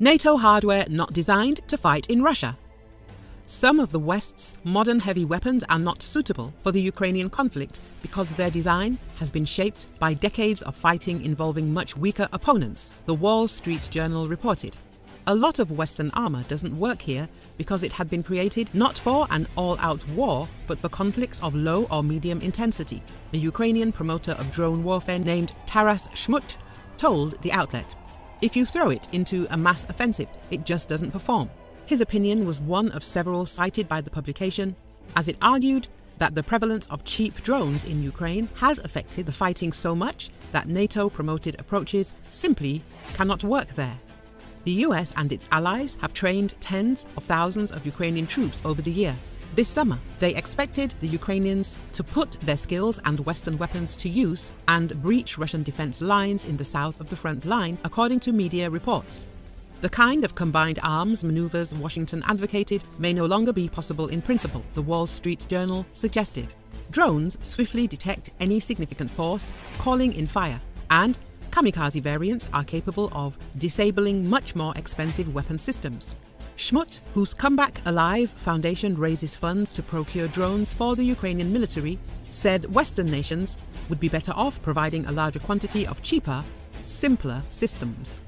NATO hardware not designed to fight in Russia. Some of the West's modern heavy weapons are not suitable for the Ukrainian conflict because their design has been shaped by decades of fighting involving much weaker opponents, the Wall Street Journal reported. A lot of Western armor doesn't work here because it had been created not for an all-out war, but for conflicts of low or medium intensity, a Ukrainian promoter of drone warfare named Taras Chmut told the outlet. If you throw it into a mass offensive, it just doesn't perform. His opinion was one of several cited by the publication, as it argued that the prevalence of cheap drones in Ukraine has affected the fighting so much that NATO-promoted approaches simply cannot work there. The US and its allies have trained tens of thousands of Ukrainian troops over the year. This summer, they expected the Ukrainians to put their skills and Western weapons to use and breach Russian defense lines in the south of the front line, according to media reports. The kind of combined arms maneuvers Washington advocated may no longer be possible in principle, the Wall Street Journal suggested. Drones swiftly detect any significant force, calling in fire, and kamikaze variants are capable of disabling much more expensive weapon systems. Chmut, whose Comeback Alive Foundation raises funds to procure drones for the Ukrainian military, said Western nations would be better off providing a larger quantity of cheaper, simpler systems.